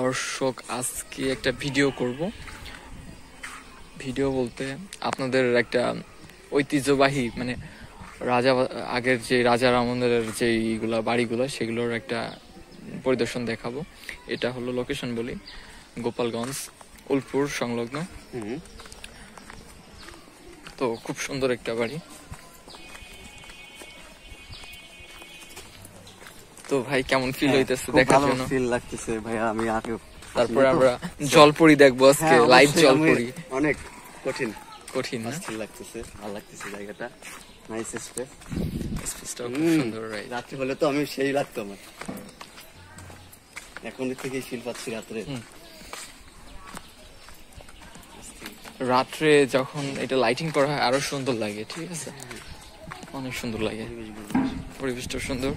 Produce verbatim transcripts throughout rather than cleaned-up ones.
দর্শক আজকে একটা ভিডিও করব ভিডিও বলতে আপনাদের একটা ঐতিহ্যবাহী মানে রাজা আগের যে রাজা রামমন্দিরের যে এইগুলা বাড়িগুলো সেগুলোর একটা পরিদর্শন দেখাবো এটা হলো লোকেশন বলি গোপালগঞ্জ উলপুর সংলগ্ন তো খুব সুন্দর একটা বাড়ি তো ভাই কেমন ফিল হইতাছে দেখার জন্য ভালো ফিল লাগতেছে ভাই আমি আগে তারপর আমরা জলপরি দেখব আজকে লাইভ জলপরি অনেক কঠিন কঠিন ফিল লাগতেছে ভালো লাগতেছে জায়গাটা নাইস স্পেস স্পেসটা খুব সুন্দর রাইট রাতে হলে তো আমি সেই লাগতো আমার এখন থেকে ফিল পাচ্ছি রাতে রাতে যখন এটা লাইটিং করা হয় আরো সুন্দর লাগে ঠিক আছে অনেক সুন্দর লাগে পরিবেশটা সুন্দর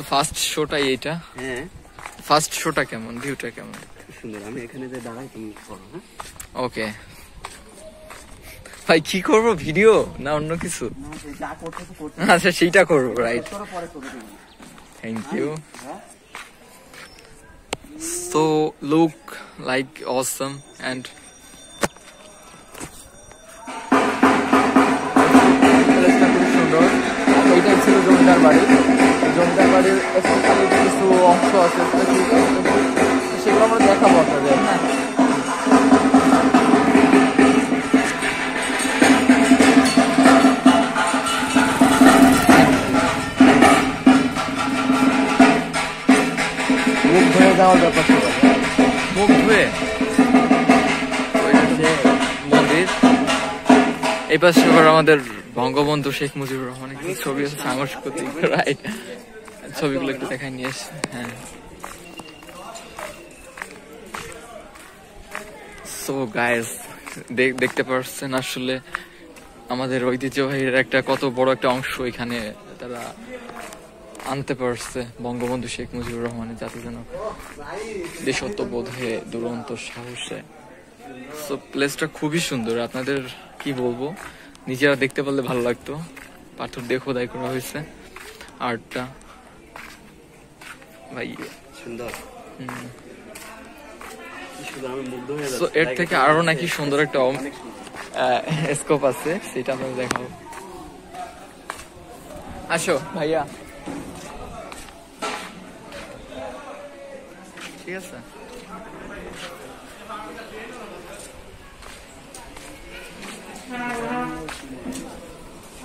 So first shot I eta yeah. First shot kemon view ta kemon sundor ami ekhane je darai tumi koro ha okay bhai ki korbo video na onno kichu ja korte korte acha seita korbo right thank you so look like awesome and sundor ei ta chilo jomidar bari জমিদার বাড়ির কিছু অংশ আছে সেগুলো আমরা দেখাবো আপনাদের হ্যাঁ মুখ ধুয়ে যাওয়ার ব্যাপার মুখ ধুয়ে মন্দির এই পাশে আমাদের বঙ্গবন্ধু শেখ মুজিবুর রহমানের কিছু ছবি আছে সাংস্কৃতিক রাইট ছবিগুলো একটু দেখাই নিয়ে এসে হ্যাঁ সো গাইস দেখতে পাচ্ছেন আসলে আমাদের ঐতিহ্যবাহীর একটা কত বড় একটা অংশ এখানে তারা আনতে পারছে বঙ্গবন্ধু শেখ মুজিবুর রহমানের জাতির জন্য দেশত্ববোধে দুরন্ত সাহসে সো প্লেসটা খুবই সুন্দর আপনাদের কি বলবো নিজেরা দেখতে পারলে ভালো লাগতো পাথর দিয়ে খোদাই করা হয়েছে আর্টটা ভাই সুন্দর এর থেকে আরো নাকি সুন্দর একটা স্কোপ আছে সেটা আমরা দেখাবো আসো ভাইয়া ঠিক আছে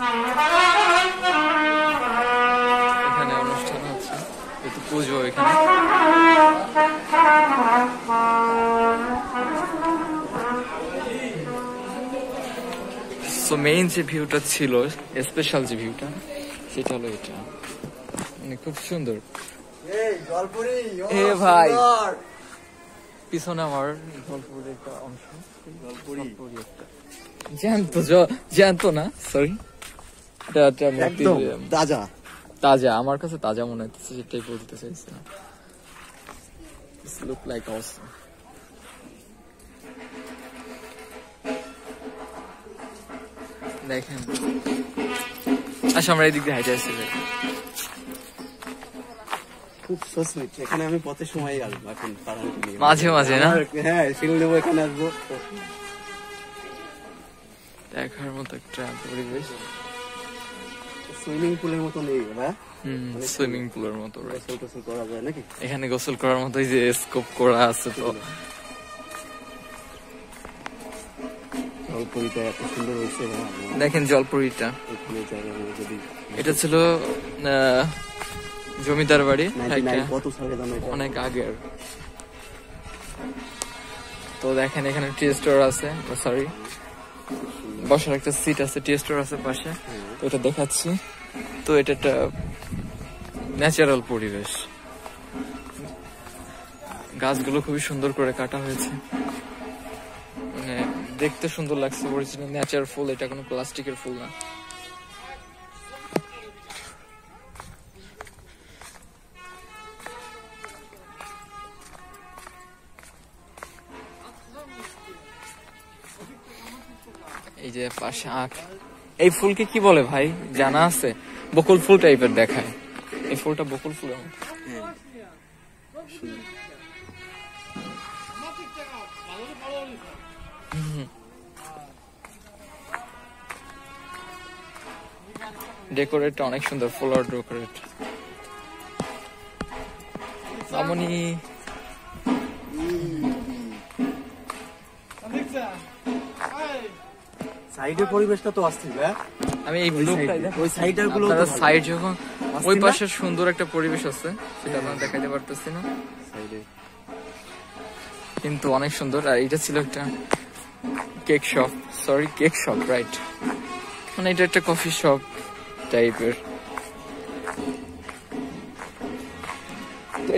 এখানে অনুষ্ঠান হচ্ছে একটু পুজো এখানে সো মেইন যে ভিউটা ছিল স্পেশাল যে ভিউটা সেটা হলো এটা মানে খুব সুন্দর এ ভাই পিছনে আমার গল্পের একটা অংশ গল্পের একটা জানতো জানতো না সরি তাজা তাজা আমার কাছে তাজা মনে হচ্ছে সেটাই বলতে চাইছিলাম লুক লাইক অসাম দেখেন আচ্ছা আমরা এদিক দিয়ে হাইটে আসছি খুব সস্তা এখানে আমি পথে সময় আসবো এখন মাঝে মাঝে না হ্যাঁ ফিল দেবো এখানে আসবো দেখার মতো একটা পরিবেশ সুইমিং পুলের মতো নেই না মানে সুইমিং পুলের মতো রাইট গোসল করা যায় নাকি এখানে গোসল করার মতই যে স্কোপ করা আছে তো জলপুরিটা এত সুন্দর হয়েছে দেখেন জলপুরিটা এটা ছিল জমিদার বাড়ি অনেক আগের তো দেখেন এখানে টি স্টোর আছে সরি বসার একটা সিট আছে টি স্টোর আছে পাশে তো এটা দেখাচ্ছি তো এটা একটা ন্যাচারাল পরিবেশ গাছগুলো খুবই সুন্দর করে কাটা হয়েছে মানে দেখতে সুন্দর লাগছে অরিজিনাল ন্যাচারাল ফুল এটা কোনো প্লাস্টিকের ফুল না এই যে পাশে আখ এই ফুলকে কি বলে ভাই জানা আছে বকুল ফুল টাইপের দেখায় এই ফুলটা বকুল ফুল ডেকোরেট অনেক সুন্দর, ফুলার ডেকোরেট। মামনি সাইডের পরিবেশটা তো অস্থির। আমি এই ব্লুটা ওই সাইডার গুলো তো সাইড যখন ওই পাশে সুন্দর একটা পরিবেশ আছে, সেটা আমরা দেখাতে পারতেছি না সাইডে, কিন্তু অনেক সুন্দর। আর এটা ছিল একটা cake shop, sorry cake shop right, মানে এটা একটা কফি শপ টাইপের।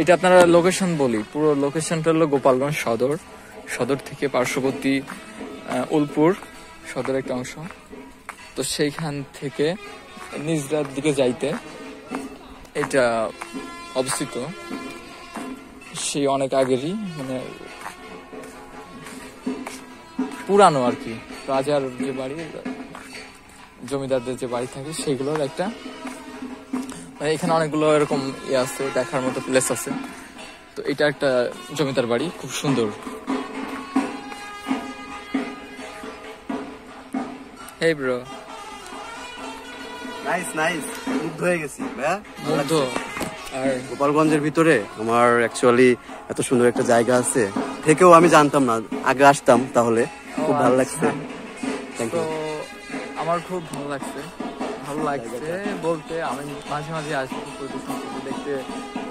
এটা আপনারা লোকেশন বলি, পুরো লোকেশনটা হলো গোপালগঞ্জ সদর, সদর থেকে পার্শ্ববর্তী উলপুর সদর একটা অংশ। তো সেইখান থেকে নিজরার দিকে যাইতে এটা অবস্থিত, সেই অনেক আগেরই, মানে পুরানো আর কি, রাজার যে বাড়ি, জমিদারদের যে বাড়ি থাকে সেগুলোর একটা, মানে এখানে অনেকগুলো এরকম ইয়ে আছে, দেখার মতো প্লেস আছে। তো এটা একটা জমিদার বাড়ি, খুব সুন্দর। Hey bro, nice nice, মুগ্ধ হয়ে গেছি ভাই, মুগ্ধ। আর গোপালগঞ্জের ভিতরে আমার অ্যাকচুয়ালি এত সুন্দর একটা জায়গা আছে, থেকেও আমি জানতাম না, আগে আসতাম তাহলে খুব ভালো লাগছে। থ্যাংক ইউ, আমার খুব ভালো লাগছে। ভালো লাগছে বলতে আমি মাঝে মাঝে আসি দেখতে,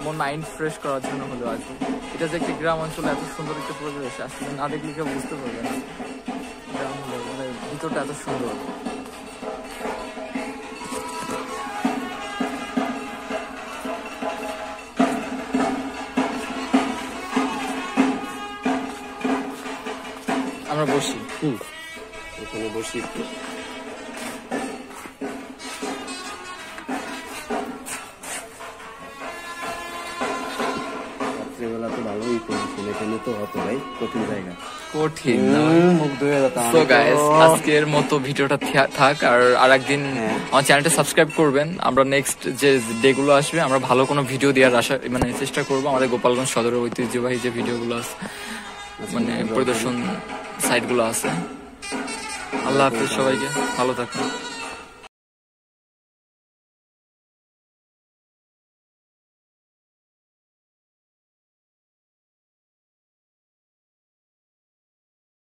মন মাইন্ড ফ্রেশ করার জন্য হলেও আসি। এটা যে একটা গ্রাম অঞ্চলে এত সুন্দর একটা পরিবেশ, আসলে না দেখলে কেউ বুঝতে পারবে না গ্রাম হলেও, মানে ভিতরটা এত সুন্দর। আমরা বসি, হুম ওখানে বসি একটু। আজকের মতো ভিডিওটা থাক, আর আরেকদিন আমার চ্যানেলটা সাবস্ক্রাইব করবেন। আমরা নেক্সট যে ডে গুলো আসবে আমরা ভালো কোনো ভিডিও দেওয়ার আশা, মানে চেষ্টা করবো। আমাদের গোপালগঞ্জ সদরের ঐতিহ্যবাহী যে ভিডিওগুলো আছে, মানে পরিদর্শন সাইটগুলো আছে। আল্লাহ হাফেজ সবাইকে, ভালো থাকুন।